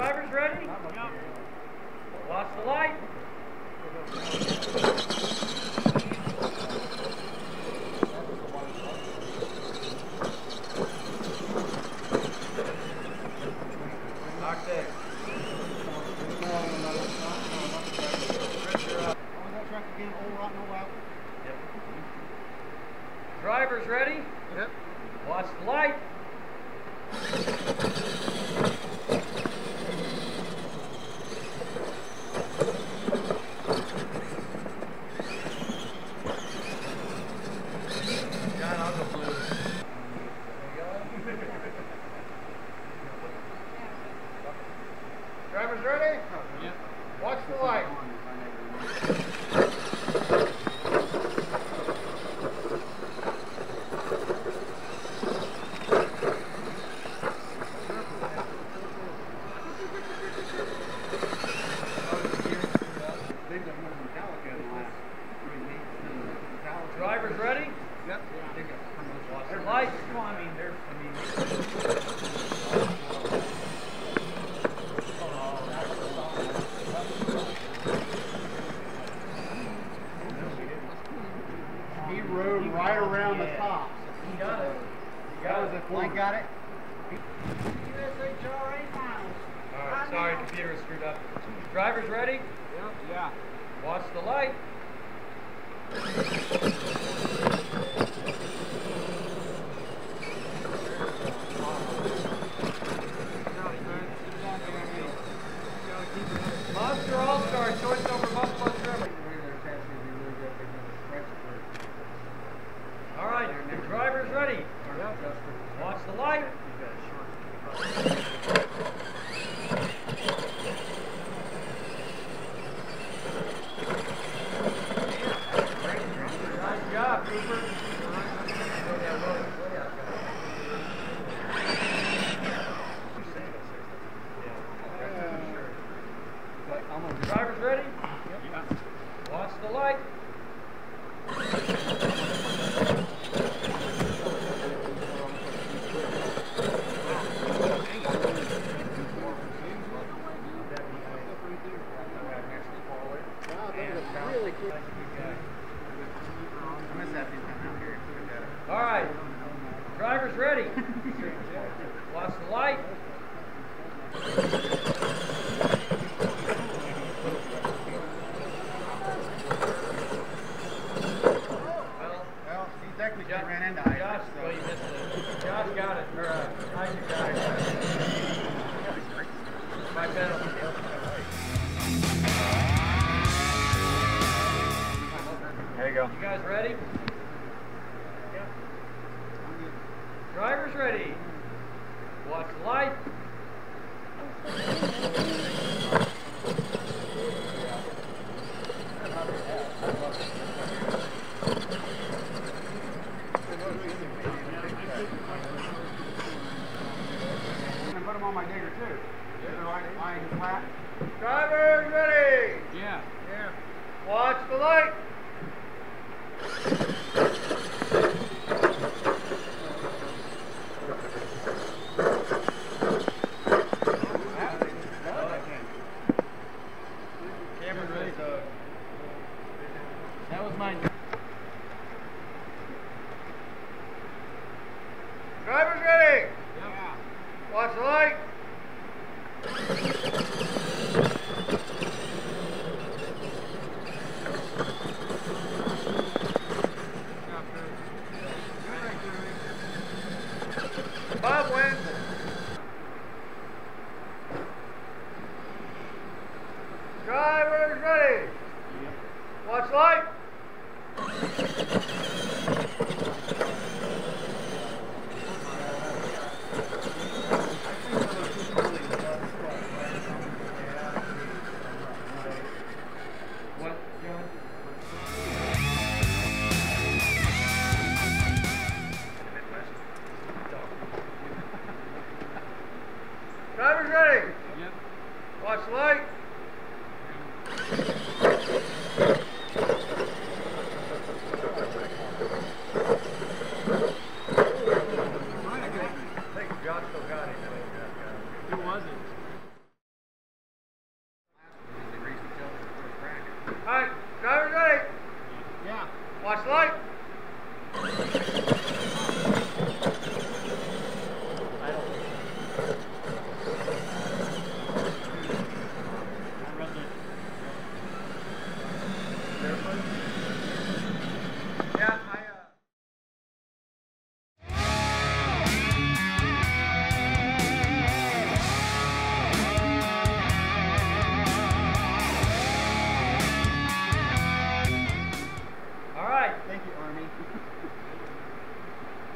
Drivers ready? Yep. Watch the light. Knock there. Pressure up. On that track again, all right and all out. Yep. Drivers ready? Yep. Watch the light. Drivers ready? Yep. Watch the light. Drivers ready? Yep. Watch the light. Well, right around the top. He got it. That got it. USHR 8 miles. All right, sorry, computer is screwed up. Drivers ready? Yep. Yeah. Watch the light. Monster All-Star choice over Buffalo Trimmer. Driver's ready. Watch the light. Nice job, Cooper. Driver's ready. Watch the light. All right, driver's ready. Watch the light. Well, he technically just ran into Isaac. Josh, so you missed it. Josh got it. Or, Isaac got it. My penalty. There you go. You guys ready? Yeah. Drivers ready. Watch the light. I'm gonna put them on my digger too. They're lying flat. Drivers ready. Yeah. Yeah. Watch the light. That was mine. Drivers ready. Yeah. Watch the light. Bob wins. Drivers ready. Yep. Watch the light. Drivers ready? Yep. Watch the light. I think Josh still got it. Who was it?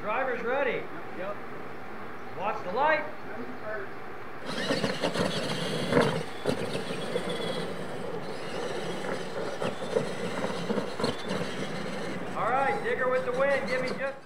Driver's ready. Yep. Watch the light. All right, digger with the wind. Give me just...